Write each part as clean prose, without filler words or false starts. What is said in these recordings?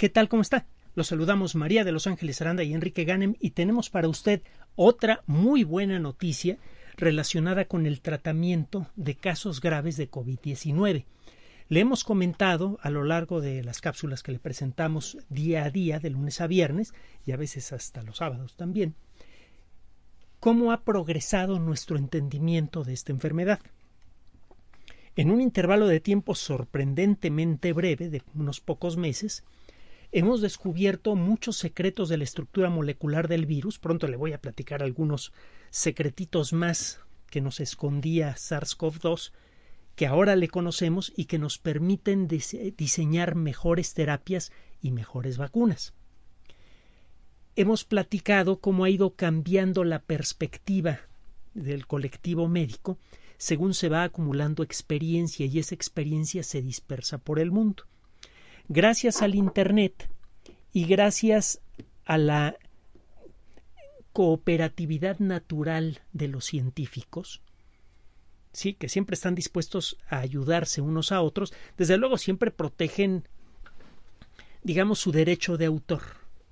¿Qué tal? ¿Cómo está? Los saludamos María de los Ángeles Aranda y Enrique Ganem y tenemos para usted otra muy buena noticia relacionada con el tratamiento de casos graves de COVID-19. Le hemos comentado a lo largo de las cápsulas que le presentamos día a día, de lunes a viernes y a veces hasta los sábados también, cómo ha progresado nuestro entendimiento de esta enfermedad. En un intervalo de tiempo sorprendentemente breve, de unos pocos meses, hemos descubierto muchos secretos de la estructura molecular del virus. Pronto le voy a platicar algunos secretitos más que nos escondía SARS-CoV-2, que ahora le conocemos y que nos permiten diseñar mejores terapias y mejores vacunas. Hemos platicado cómo ha ido cambiando la perspectiva del colectivo médico según se va acumulando experiencia y esa experiencia se dispersa por el mundo. Gracias al Internet y gracias a la cooperatividad natural de los científicos, sí, que siempre están dispuestos a ayudarse unos a otros, desde luego siempre protegen, digamos, su derecho de autor.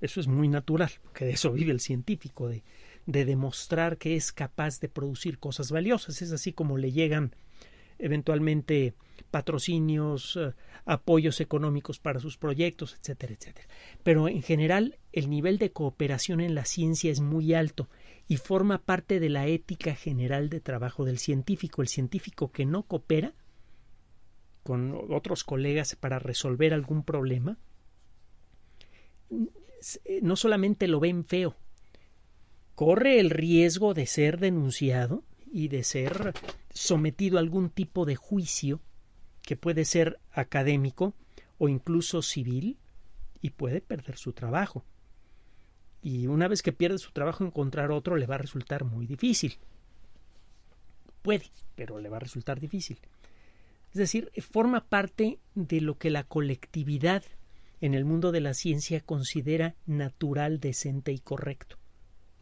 Eso es muy natural, porque de eso vive el científico, de demostrar que es capaz de producir cosas valiosas. Es así como le llegan eventualmente patrocinios, apoyos económicos para sus proyectos, etcétera, etcétera. Pero en general el nivel de cooperación en la ciencia es muy alto y forma parte de la ética general de trabajo del científico. El científico que no coopera con otros colegas para resolver algún problema, no solamente lo ven feo, corre el riesgo de ser denunciado y de ser sometido a algún tipo de juicio que puede ser académico o incluso civil y puede perder su trabajo. Y una vez que pierde su trabajo, encontrar otro le va a resultar muy difícil. Puede, pero le va a resultar difícil. Es decir, forma parte de lo que la colectividad en el mundo de la ciencia considera natural, decente y correcto.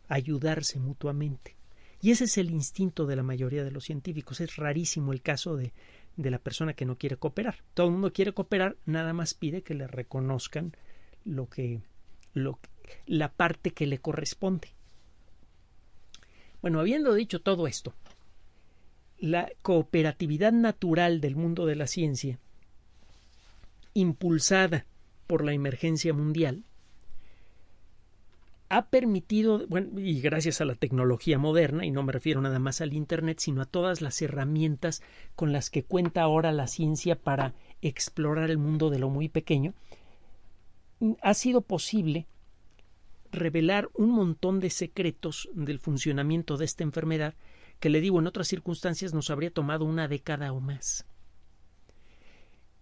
Ayudarse mutuamente. Y ese es el instinto de la mayoría de los científicos. Es rarísimo el caso de la persona que no quiere cooperar. Todo el mundo quiere cooperar, nada más pide que le reconozcan la parte que le corresponde. Bueno, habiendo dicho todo esto, la cooperatividad natural del mundo de la ciencia, impulsada por la emergencia mundial, ha permitido, bueno, y gracias a la tecnología moderna, y no me refiero nada más al Internet, sino a todas las herramientas con las que cuenta ahora la ciencia para explorar el mundo de lo muy pequeño, ha sido posible revelar un montón de secretos del funcionamiento de esta enfermedad que, le digo, en otras circunstancias nos habría tomado una década o más.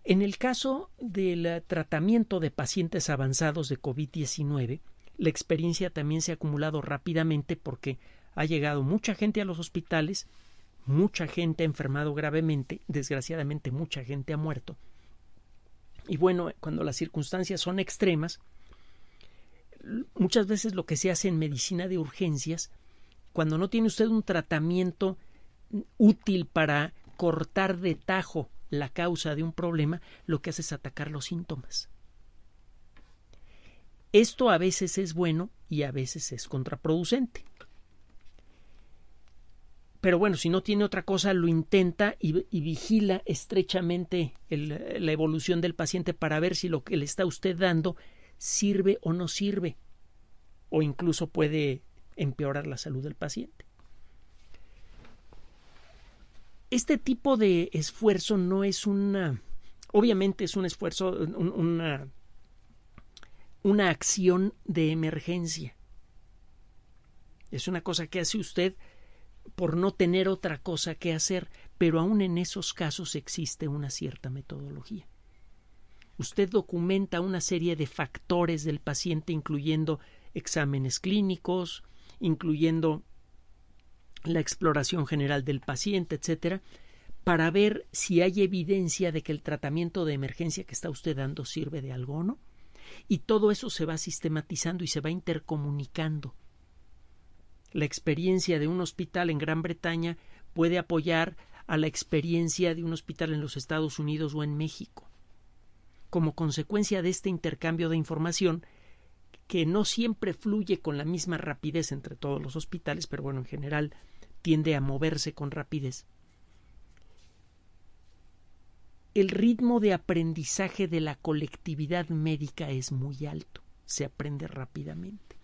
En el caso del tratamiento de pacientes avanzados de COVID-19, la experiencia también se ha acumulado rápidamente porque ha llegado mucha gente a los hospitales, mucha gente ha enfermado gravemente, desgraciadamente mucha gente ha muerto. Y bueno, cuando las circunstancias son extremas, muchas veces lo que se hace en medicina de urgencias, cuando no tiene usted un tratamiento útil para cortar de tajo la causa de un problema, lo que hace es atacar los síntomas. Esto a veces es bueno y a veces es contraproducente. Pero bueno, si no tiene otra cosa, lo intenta y vigila estrechamente la evolución del paciente para ver si lo que le está usted dando sirve o no sirve, o incluso puede empeorar la salud del paciente. Este tipo de esfuerzo no es obviamente es un esfuerzo, una acción de emergencia. Es una cosa que hace usted por no tener otra cosa que hacer, pero aún en esos casos existe una cierta metodología. Usted documenta una serie de factores del paciente, incluyendo exámenes clínicos, incluyendo la exploración general del paciente, etcétera, para ver si hay evidencia de que el tratamiento de emergencia que está usted dando sirve de algo o no. Y todo eso se va sistematizando y se va intercomunicando. La experiencia de un hospital en Gran Bretaña puede apoyar a la experiencia de un hospital en los Estados Unidos o en México. como consecuencia de este intercambio de información que no siempre fluye con la misma rapidez entre todos los hospitales, pero bueno, en general tiende a moverse con rapidez. El ritmo de aprendizaje de la colectividad médica es muy alto, se aprende rápidamente.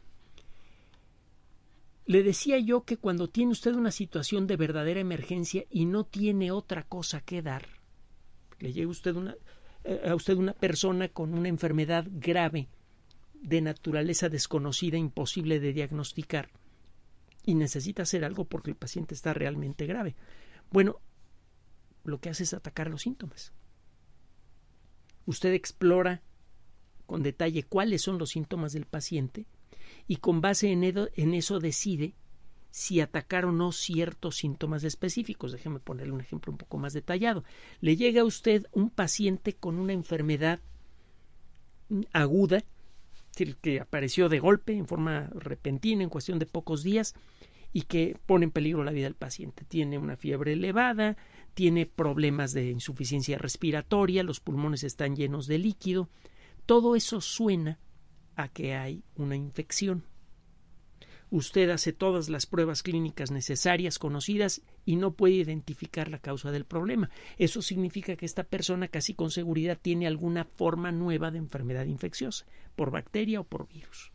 Le decía yo que cuando tiene usted una situación de verdadera emergencia y no tiene otra cosa que dar, le llega usted a usted una persona con una enfermedad grave, de naturaleza desconocida, imposible de diagnosticar, y necesita hacer algo porque el paciente está realmente grave. Bueno, lo que hace es atacar los síntomas. Usted explora con detalle cuáles son los síntomas del paciente y con base en eso decide si atacar o no ciertos síntomas específicos. Déjeme ponerle un ejemplo un poco más detallado. Le llega a usted un paciente con una enfermedad aguda, que apareció de golpe, en forma repentina, en cuestión de pocos días, y que pone en peligro la vida del paciente. Tiene una fiebre elevada, tiene problemas de insuficiencia respiratoria, los pulmones están llenos de líquido. Todo eso suena a que hay una infección. Usted hace todas las pruebas clínicas necesarias, conocidas, y no puede identificar la causa del problema. Eso significa que esta persona casi con seguridad tiene alguna forma nueva de enfermedad infecciosa, por bacteria o por virus.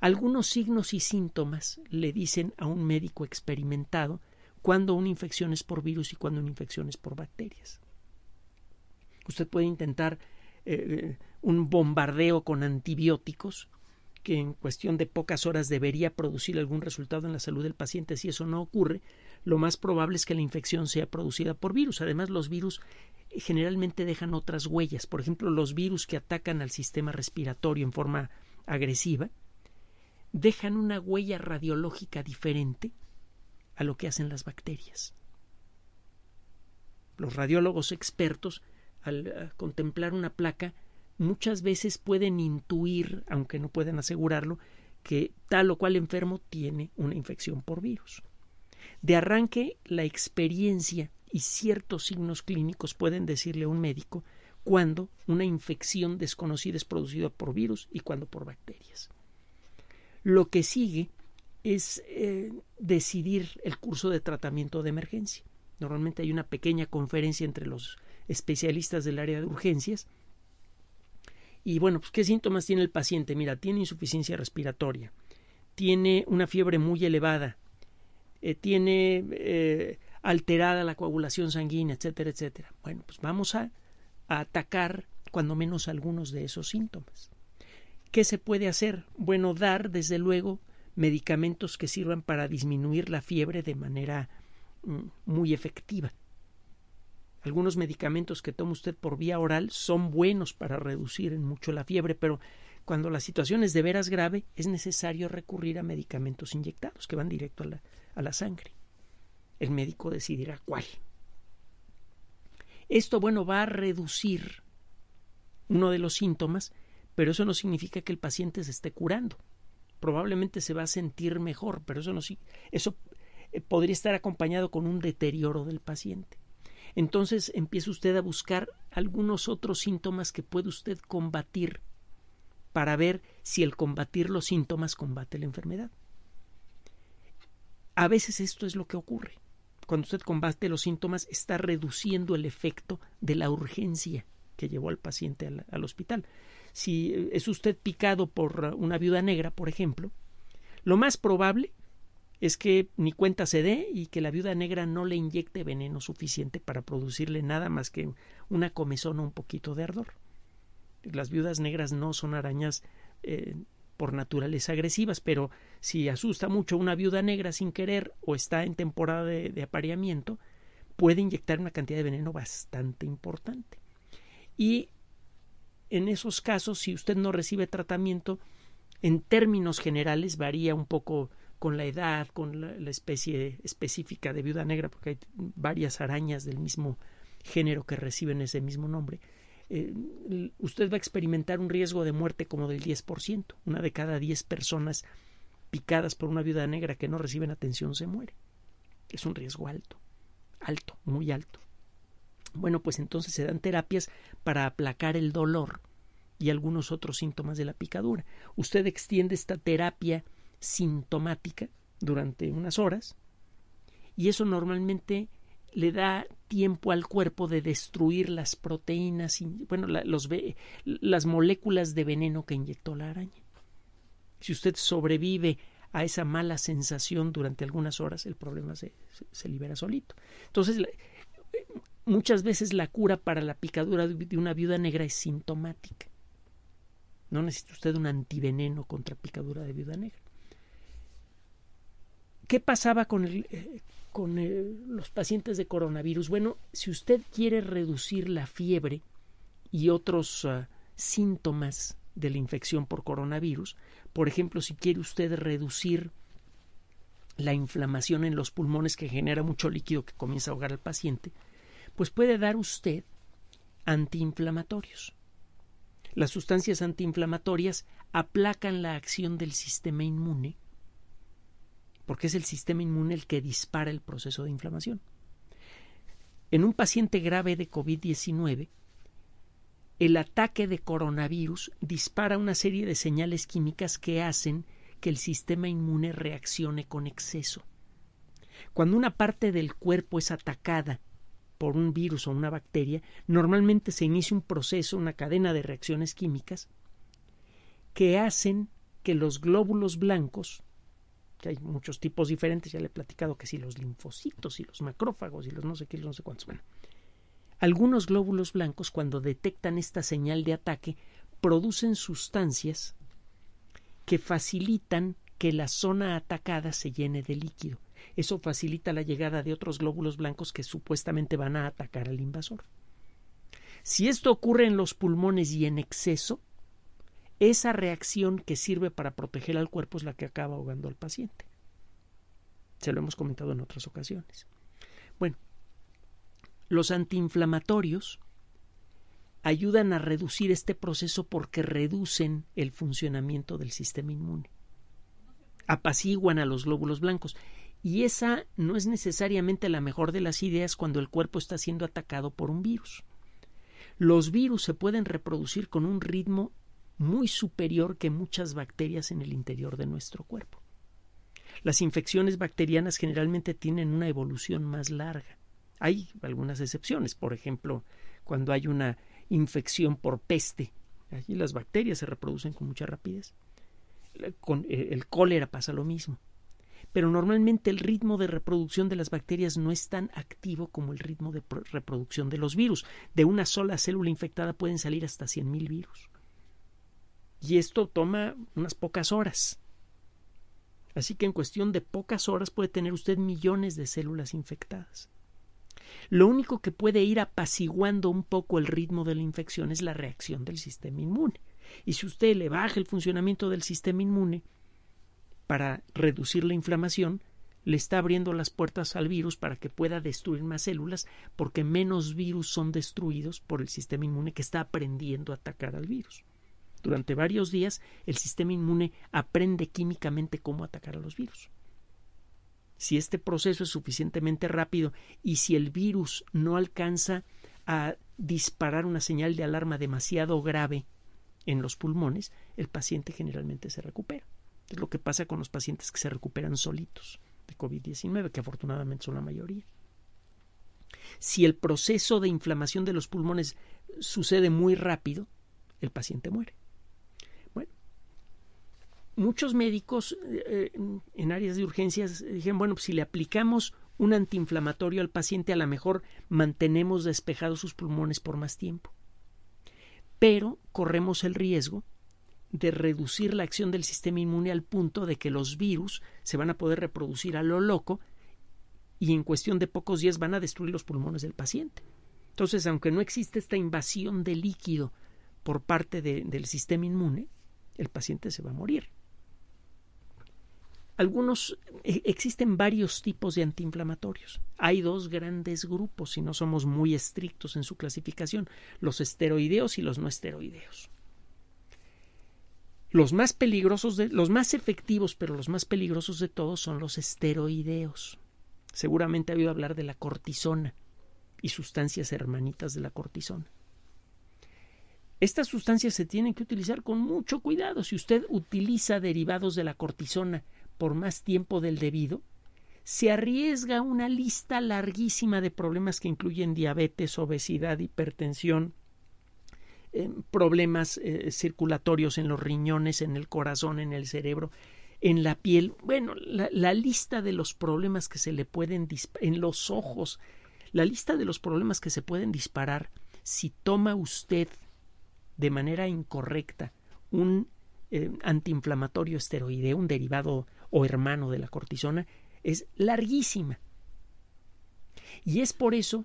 Algunos signos y síntomas le dicen a un médico experimentado cuando una infección es por virus y cuando una infección es por bacterias. Usted puede intentar un bombardeo con antibióticos, que en cuestión de pocas horas debería producir algún resultado en la salud del paciente. Si eso no ocurre, lo más probable es que la infección sea producida por virus. Además, los virus generalmente dejan otras huellas. Por ejemplo, los virus que atacan al sistema respiratorio en forma agresiva dejan una huella radiológica diferente a lo que hacen las bacterias. Los radiólogos expertos, al contemplar una placa, muchas veces pueden intuir, aunque no pueden asegurarlo, que tal o cual enfermo tiene una infección por virus. De arranque, la experiencia y ciertos signos clínicos pueden decirle a un médico cuando una infección desconocida es producida por virus y cuando por bacterias. Lo que sigue es decidir el curso de tratamiento de emergencia. Normalmente hay una pequeña conferencia entre los especialistas del área de urgencias. Y bueno, pues ¿qué síntomas tiene el paciente? Mira, tiene insuficiencia respiratoria, tiene una fiebre muy elevada, tiene alterada la coagulación sanguínea, etcétera, etcétera. Bueno, pues vamos a atacar cuando menos algunos de esos síntomas. ¿Qué se puede hacer? Bueno, dar desde luego medicamentos que sirvan para disminuir la fiebre de manera muy efectiva. Algunos medicamentos que toma usted por vía oral son buenos para reducir en mucho la fiebre, pero cuando la situación es de veras grave es necesario recurrir a medicamentos inyectados que van directo a la sangre. El médico decidirá cuál. Esto, bueno, va a reducir uno de los síntomas, pero eso no significa que el paciente se esté curando. Probablemente se va a sentir mejor, pero eso podría estar acompañado con un deterioro del paciente. Entonces empieza usted a buscar algunos otros síntomas que puede usted combatir para ver si el combatir los síntomas combate la enfermedad. A veces esto es lo que ocurre. Cuando usted combate los síntomas está reduciendo el efecto de la urgencia que llevó al paciente al hospital. Si es usted picado por una viuda negra, por ejemplo, lo más probable es que ni cuenta se dé y que la viuda negra no le inyecte veneno suficiente para producirle nada más que una comezón o un poquito de ardor. Las viudas negras no son arañas por naturaleza agresivas, pero si asusta mucho una viuda negra sin querer o está en temporada de apareamiento, puede inyectar una cantidad de veneno bastante importante. Y en esos casos, si usted no recibe tratamiento, en términos generales varía un poco con la edad, con la especie específica de viuda negra, porque hay varias arañas del mismo género que reciben ese mismo nombre, usted va a experimentar un riesgo de muerte como del 10%. Una de cada 10 personas picadas por una viuda negra que no reciben atención se muere. Es un riesgo alto, muy alto. Bueno, pues entonces se dan terapias para aplacar el dolor y algunos otros síntomas de la picadura. Usted extiende esta terapia sintomática durante unas horas y eso normalmente le da tiempo al cuerpo de destruir las proteínas, bueno, las moléculas de veneno que inyectó la araña. Si usted sobrevive a esa mala sensación durante algunas horas, el problema se libera solito. Entonces, muchas veces la cura para la picadura de una viuda negra es sintomática. No necesita usted un antiveneno contra picadura de viuda negra. ¿Qué pasaba con los pacientes de coronavirus? Bueno, si usted quiere reducir la fiebre y otros síntomas de la infección por coronavirus, por ejemplo, si quiere usted reducir la inflamación en los pulmones que genera mucho líquido que comienza a ahogar al paciente, pues puede dar usted antiinflamatorios. Las sustancias antiinflamatorias aplacan la acción del sistema inmune, porque es el sistema inmune el que dispara el proceso de inflamación. En un paciente grave de COVID-19, el ataque de coronavirus dispara una serie de señales químicas que hacen que el sistema inmune reaccione con exceso. Cuando una parte del cuerpo es atacada por un virus o una bacteria, normalmente se inicia un proceso, una cadena de reacciones químicas que hacen que los glóbulos blancos, que hay muchos tipos diferentes, ya le he platicado que si los linfocitos y los macrófagos y los no sé qué, los no sé cuántos. Bueno, algunos glóbulos blancos, cuando detectan esta señal de ataque, producen sustancias que facilitan que la zona atacada se llene de líquido. Eso facilita la llegada de otros glóbulos blancos que supuestamente van a atacar al invasor. Si esto ocurre en los pulmones y en exceso, esa reacción que sirve para proteger al cuerpo es la que acaba ahogando al paciente. Se lo hemos comentado en otras ocasiones. Bueno, los antiinflamatorios ayudan a reducir este proceso porque reducen el funcionamiento del sistema inmune. Apaciguan a los glóbulos blancos. Y esa no es necesariamente la mejor de las ideas cuando el cuerpo está siendo atacado por un virus. Los virus se pueden reproducir con un ritmo muy superior que muchas bacterias en el interior de nuestro cuerpo. Las infecciones bacterianas generalmente tienen una evolución más larga. Hay algunas excepciones, por ejemplo, cuando hay una infección por peste, allí las bacterias se reproducen con mucha rapidez. Con el cólera pasa lo mismo. Pero normalmente el ritmo de reproducción de las bacterias no es tan activo como el ritmo de reproducción de los virus. De una sola célula infectada pueden salir hasta 100,000 virus. Y esto toma unas pocas horas. Así que en cuestión de pocas horas puede tener usted millones de células infectadas. Lo único que puede ir apaciguando un poco el ritmo de la infección es la reacción del sistema inmune. Y si usted le baja el funcionamiento del sistema inmune para reducir la inflamación, le está abriendo las puertas al virus para que pueda destruir más células, porque menos virus son destruidos por el sistema inmune que está aprendiendo a atacar al virus. Durante varios días, el sistema inmune aprende químicamente cómo atacar a los virus. Si este proceso es suficientemente rápido y si el virus no alcanza a disparar una señal de alarma demasiado grave en los pulmones, el paciente generalmente se recupera. Es lo que pasa con los pacientes que se recuperan solitos de COVID-19, que afortunadamente son la mayoría. Si el proceso de inflamación de los pulmones sucede muy rápido, el paciente muere. Muchos médicos en áreas de urgencias dijeron, bueno, pues si le aplicamos un antiinflamatorio al paciente, a lo mejor mantenemos despejados sus pulmones por más tiempo. Pero corremos el riesgo de reducir la acción del sistema inmune al punto de que los virus se van a poder reproducir a lo loco y en cuestión de pocos días van a destruir los pulmones del paciente. Entonces, aunque no existe esta invasión de líquido por parte del sistema inmune, el paciente se va a morir. Existen varios tipos de antiinflamatorios. Hay dos grandes grupos, si no somos muy estrictos en su clasificación, los esteroideos y los no esteroideos. Los más efectivos, pero los más peligrosos de todos son los esteroideos. Seguramente ha oído hablar de la cortisona, y sustancias hermanitas de la cortisona. Estas sustancias se tienen que utilizar con mucho cuidado. Si usted utiliza derivados de la cortisona por más tiempo del debido, se arriesga una lista larguísima de problemas que incluyen diabetes, obesidad, hipertensión, problemas circulatorios en los riñones, en el corazón, en el cerebro, en la piel. Bueno, la lista de los problemas que se le pueden disparar, en los ojos, la lista de los problemas que se pueden disparar si toma usted de manera incorrecta un antiinflamatorio esteroideo, un derivado o hermano de la cortisona, es larguísima. Y es por eso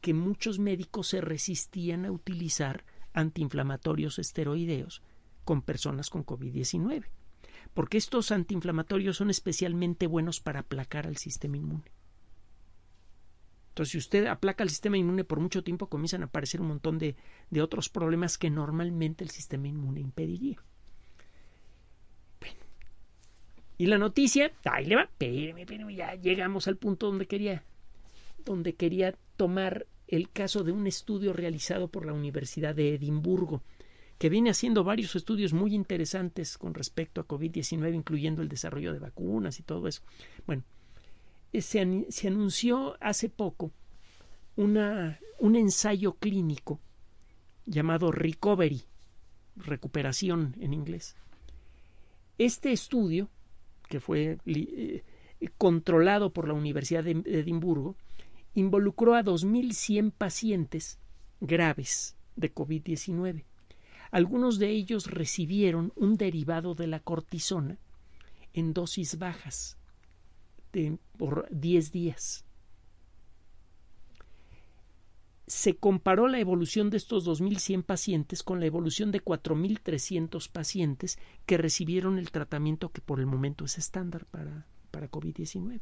que muchos médicos se resistían a utilizar antiinflamatorios esteroideos con personas con COVID-19, porque estos antiinflamatorios son especialmente buenos para aplacar al sistema inmune. Entonces, si usted aplaca el sistema inmune por mucho tiempo, comienzan a aparecer un montón de otros problemas que normalmente el sistema inmune impediría. Bueno, y la noticia, ahí le va, pero ya llegamos al punto donde quería tomar el caso de un estudio realizado por la Universidad de Edimburgo, que viene haciendo varios estudios muy interesantes con respecto a COVID-19, incluyendo el desarrollo de vacunas y todo eso. Bueno, se anunció hace poco un ensayo clínico llamado Recovery, recuperación en inglés. Este estudio, que fue controlado por la Universidad de Edimburgo, involucró a 2.100 pacientes graves de COVID-19. Algunos de ellos recibieron un derivado de la cortisona en dosis bajas por 10 días. Se comparó la evolución de estos 2.100 pacientes con la evolución de 4.300 pacientes que recibieron el tratamiento que por el momento es estándar para COVID-19.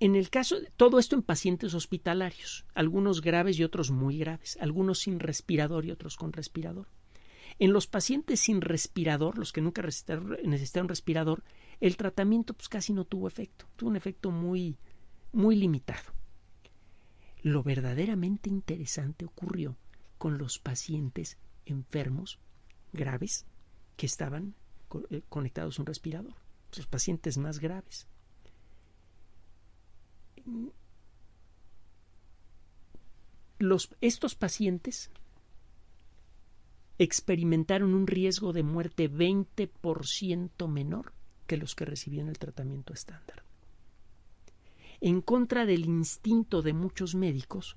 En el caso, todo esto en pacientes hospitalarios, algunos graves y otros muy graves, algunos sin respirador y otros con respirador. En los pacientes sin respirador, los que nunca necesitaron respirador, el tratamiento pues casi no tuvo efecto, tuvo un efecto muy, muy limitado. Lo verdaderamente interesante ocurrió con los pacientes enfermos graves que estaban conectados a un respirador, los pacientes más graves. Estos pacientes experimentaron un riesgo de muerte 20% menor que los que recibían el tratamiento estándar. En contra del instinto de muchos médicos,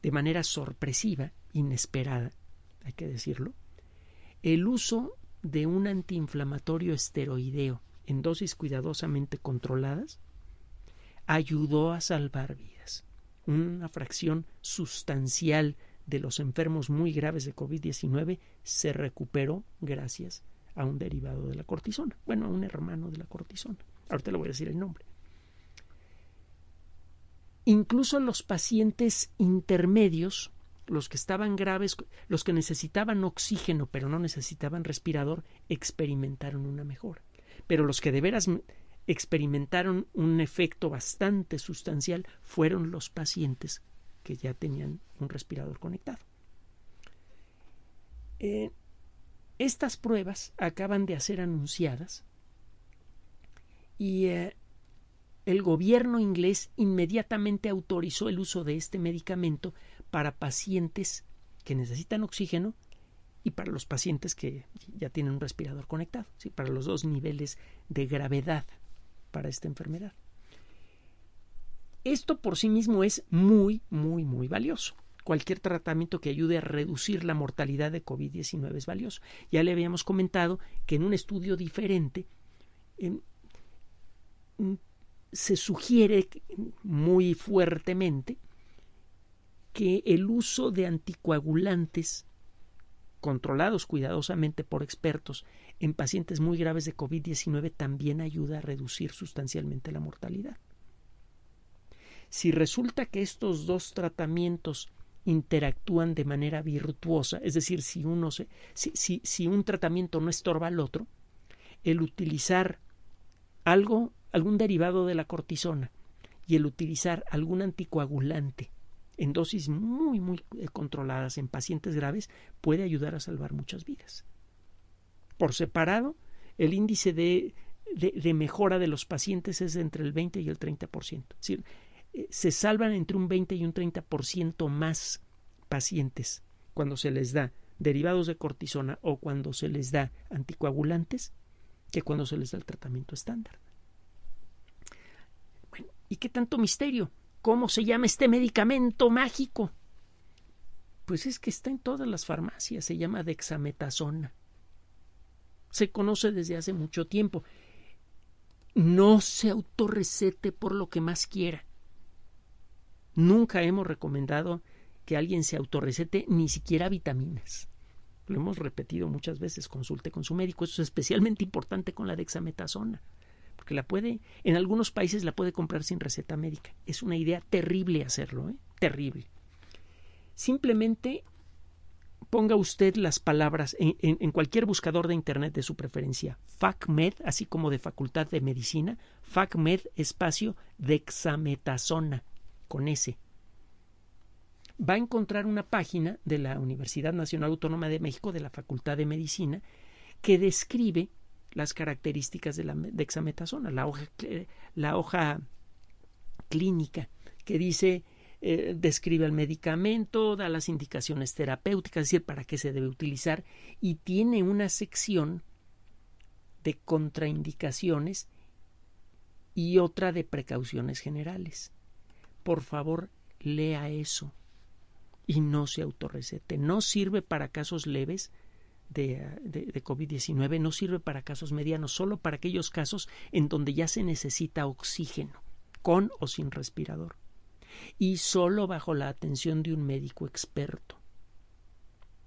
de manera sorpresiva, inesperada, hay que decirlo, el uso de un antiinflamatorio esteroideo en dosis cuidadosamente controladas ayudó a salvar vidas. Una fracción sustancial de los enfermos muy graves de COVID-19 se recuperó gracias a un derivado de la cortisona. Bueno, a un hermano de la cortisona. Ahorita le voy a decir el nombre. Incluso los pacientes intermedios, los que estaban graves, los que necesitaban oxígeno pero no necesitaban respirador, experimentaron una mejora. Pero los que de veras experimentaron un efecto bastante sustancial fueron los pacientes que ya tenían un respirador conectado. Estas pruebas acaban de ser anunciadas y el gobierno inglés inmediatamente autorizó el uso de este medicamento para pacientes que necesitan oxígeno y para los pacientes que ya tienen un respirador conectado, ¿sí? Para los dos niveles de gravedad para esta enfermedad. Esto por sí mismo es muy, muy, muy valioso. Cualquier tratamiento que ayude a reducir la mortalidad de COVID-19 es valioso. Ya le habíamos comentado que en un estudio diferente se sugiere muy fuertemente que el uso de anticoagulantes controlados cuidadosamente por expertos en pacientes muy graves de COVID-19 también ayuda a reducir sustancialmente la mortalidad. Si resulta que estos dos tratamientos interactúan de manera virtuosa, es decir, si un tratamiento no estorba al otro, el utilizar algo algún derivado de la cortisona y el utilizar algún anticoagulante en dosis muy, muy controladas en pacientes graves puede ayudar a salvar muchas vidas. Por separado, el índice de mejora de los pacientes es entre el 20 y el 30%. Es decir, se salvan entre un 20 y un 30% más pacientes cuando se les da derivados de cortisona o cuando se les da anticoagulantes que cuando se les da el tratamiento estándar. Bueno, ¿y qué tanto misterio? ¿Cómo se llama este medicamento mágico? Pues es que está en todas las farmacias, se llama dexametasona. Se conoce desde hace mucho tiempo. No se autorrecete por lo que más quiera. Nunca hemos recomendado que alguien se autorrecete ni siquiera vitaminas. Lo hemos repetido muchas veces, consulte con su médico. Eso es especialmente importante con la dexametasona, porque en algunos países la puede comprar sin receta médica. Es una idea terrible hacerlo, terrible. Simplemente ponga usted las palabras en cualquier buscador de internet de su preferencia. FACMED, así como de Facultad de Medicina, FACMED espacio dexametasona, con S. Va a encontrar una página de la Universidad Nacional Autónoma de México, de la Facultad de Medicina, que describe las características de la dexametasona, la hoja clínica que dice, describe el medicamento, da las indicaciones terapéuticas, es decir, para qué se debe utilizar, y tiene una sección de contraindicaciones y otra de precauciones generales. Por favor, lea eso y no se autorrecete. No sirve para casos leves de COVID-19, no sirve para casos medianos, solo para aquellos casos en donde ya se necesita oxígeno, con o sin respirador, y solo bajo la atención de un médico experto.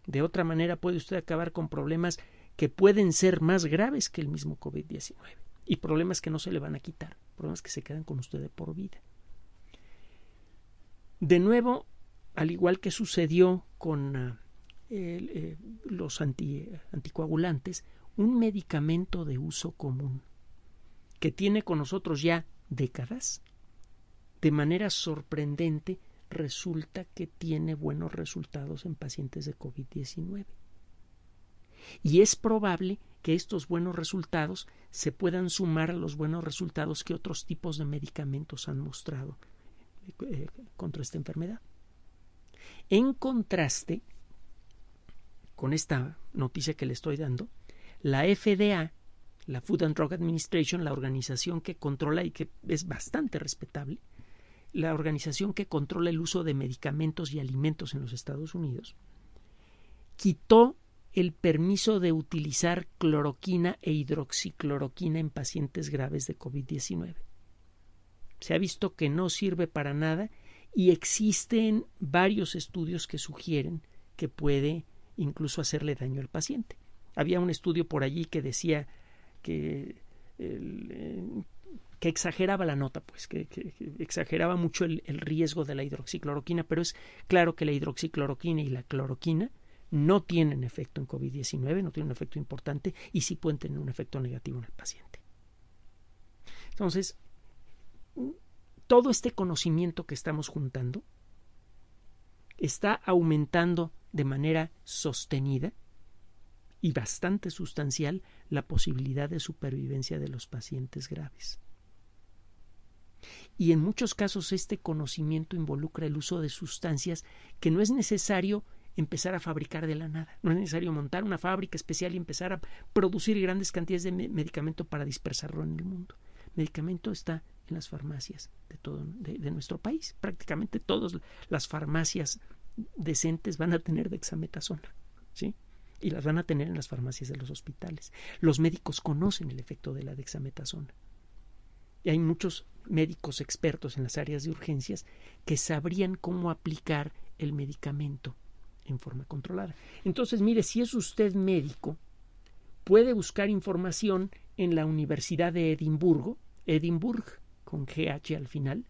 De otra manera puede usted acabar con problemas que pueden ser más graves que el mismo COVID-19 y problemas que no se le van a quitar, problemas que se quedan con usted de por vida. De nuevo, al igual que sucedió con los anticoagulantes, un medicamento de uso común que tiene con nosotros ya décadas, de manera sorprendente resulta que tiene buenos resultados en pacientes de COVID-19. Y es probable que estos buenos resultados se puedan sumar a los buenos resultados que otros tipos de medicamentos han mostrado contra esta enfermedad. En contraste con esta noticia que le estoy dando, la FDA, la Food and Drug Administration, la organización que controla y que es bastante respetable, la organización que controla el uso de medicamentos y alimentos en los Estados Unidos, quitó el permiso de utilizar cloroquina e hidroxicloroquina en pacientes graves de COVID-19. Se ha visto que no sirve para nada y existen varios estudios que sugieren que puede incluso hacerle daño al paciente. Había un estudio por allí que decía que exageraba la nota, pues, que exageraba mucho el riesgo de la hidroxicloroquina, pero es claro que la hidroxicloroquina y la cloroquina no tienen efecto en COVID-19, no tienen un efecto importante y sí pueden tener un efecto negativo en el paciente. Entonces, todo este conocimiento que estamos juntando está aumentando de manera sostenida y bastante sustancial la posibilidad de supervivencia de los pacientes graves. Y en muchos casos este conocimiento involucra el uso de sustancias que no es necesario empezar a fabricar de la nada. No es necesario montar una fábrica especial y empezar a producir grandes cantidades de medicamento para dispersarlo en el mundo. El medicamento está en las farmacias de nuestro país. Prácticamente todas las farmacias decentes van a tener dexametasona, ¿sí? Y las van a tener en las farmacias de los hospitales. Los médicos conocen el efecto de la dexametasona. Y hay muchos médicos expertos en las áreas de urgencias que sabrían cómo aplicar el medicamento en forma controlada. Entonces, mire, si es usted médico, puede buscar información en la Universidad de Edimburgo, con GH al final,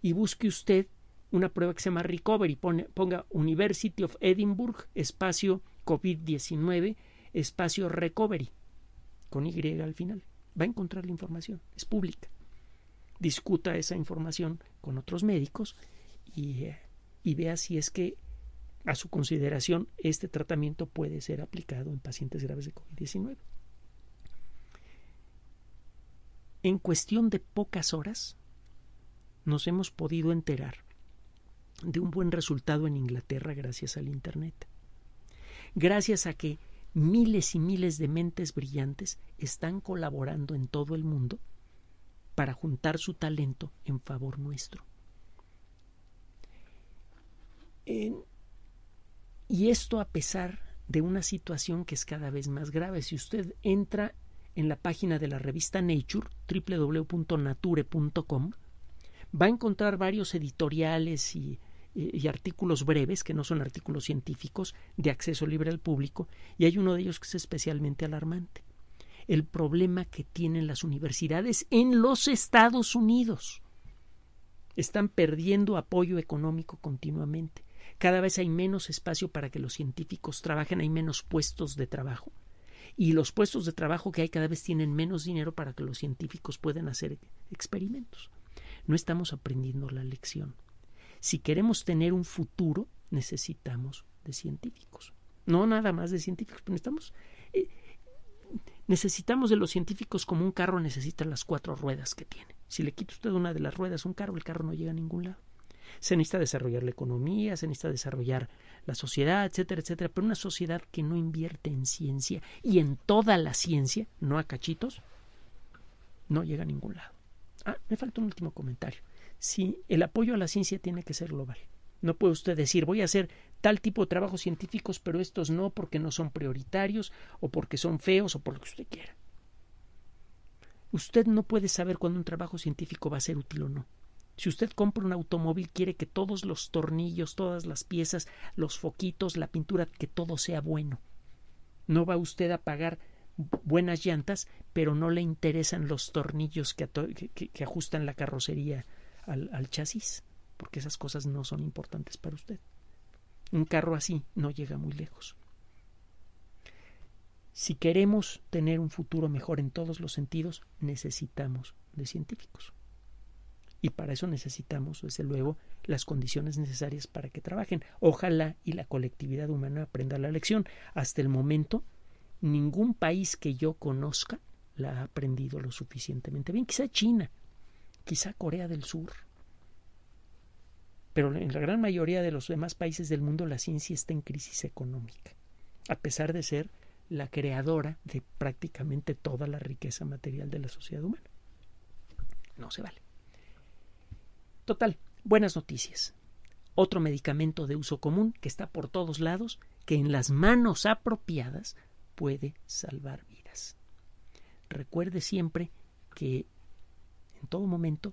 y busque usted una prueba que se llama Recovery. Ponga University of Edinburgh, espacio COVID-19, espacio Recovery, con Y al final. Va a encontrar la información, es pública. discuta esa información con otros médicos y vea si es que a su consideración este tratamiento puede ser aplicado en pacientes graves de COVID-19. En cuestión de pocas horas nos hemos podido enterar de un buen resultado en Inglaterra gracias al Internet, gracias a que miles y miles de mentes brillantes están colaborando en todo el mundo para juntar su talento en favor nuestro. Y esto a pesar de una situación que es cada vez más grave. Si usted entra en la página de la revista Nature, www.nature.com, va a encontrar varios editoriales y artículos breves, que no son artículos científicos, de acceso libre al público, y hay uno de ellos que es especialmente alarmante. El problema que tienen las universidades en los Estados Unidos. Están perdiendo apoyo económico continuamente. Cada vez hay menos espacio para que los científicos trabajen, hay menos puestos de trabajo. Y los puestos de trabajo que hay cada vez tienen menos dinero para que los científicos puedan hacer experimentos. No estamos aprendiendo la lección. Si queremos tener un futuro, necesitamos de científicos. No nada más de científicos, pero necesitamos de los científicos como un carro necesita las 4 ruedas que tiene. Si le quita usted una de las ruedas a un carro, el carro no llega a ningún lado. Se necesita desarrollar la economía, se necesita desarrollar la sociedad, etcétera, etcétera. Pero una sociedad que no invierte en ciencia y en toda la ciencia, no a cachitos, no llega a ningún lado. Me falta un último comentario. Sí, el apoyo a la ciencia tiene que ser global. No puede usted decir, voy a hacer tal tipo de trabajos científicos, pero estos no porque no son prioritarios o porque son feos o por lo que usted quiera. Usted no puede saber cuándo un trabajo científico va a ser útil o no. Si usted compra un automóvil, quiere que todos los tornillos, todas las piezas, los foquitos, la pintura, que todo sea bueno. No va usted a pagar buenas llantas, pero no le interesan los tornillos que ajustan la carrocería al chasis, porque esas cosas no son importantes para usted. Un carro así no llega muy lejos. Si queremos tener un futuro mejor en todos los sentidos, necesitamos de científicos. Y para eso necesitamos, desde luego, las condiciones necesarias para que trabajen. Ojalá y la colectividad humana aprenda la lección. Hasta el momento, ningún país que yo conozca la ha aprendido lo suficientemente bien. Quizá China, quizá Corea del Sur. Pero en la gran mayoría de los demás países del mundo la ciencia está en crisis económica, a pesar de ser la creadora de prácticamente toda la riqueza material de la sociedad humana. No se vale. Total, buenas noticias. Otro medicamento de uso común que está por todos lados, que en las manos apropiadas puede salvar vidas. Recuerde siempre que en todo momento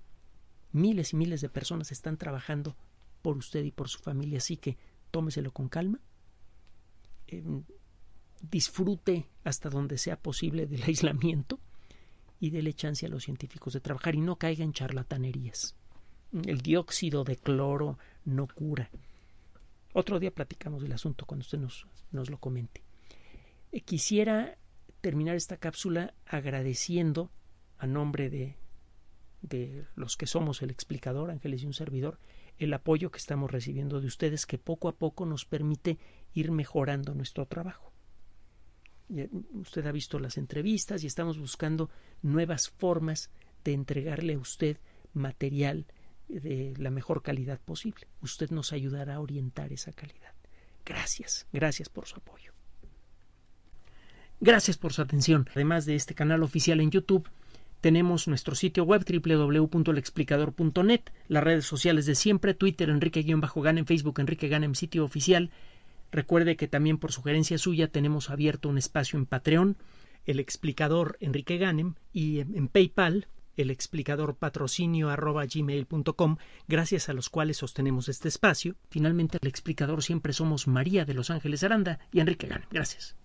miles y miles de personas están trabajando por usted y por su familia, así que tómeselo con calma, disfrute hasta donde sea posible del aislamiento y dele chance a los científicos de trabajar y no caiga en charlatanerías. El dióxido de cloro no cura. Otro día platicamos del asunto cuando usted nos lo comente. Quisiera terminar esta cápsula agradeciendo a nombre de los que somos El Explicador, Ángeles y un servidor, el apoyo que estamos recibiendo de ustedes, que poco a poco nos permite ir mejorando nuestro trabajo. Usted ha visto las entrevistas y estamos buscando nuevas formas de entregarle a usted material de la mejor calidad posible. Usted nos ayudará a orientar esa calidad. Gracias, gracias por su apoyo. Gracias por su atención. Además de este canal oficial en YouTube, tenemos nuestro sitio web www.elexplicador.net, las redes sociales de siempre, Twitter Enrique-Ganem, Facebook Enrique Ganem, sitio oficial. Recuerde que también por sugerencia suya tenemos abierto un espacio en Patreon, El Explicador Enrique Ganem, y en PayPal, elexplicadorpatrocinio@gmail.com, gracias a los cuales sostenemos este espacio. Finalmente, El Explicador siempre somos María de los Ángeles Aranda y Enrique Ganem. Gracias.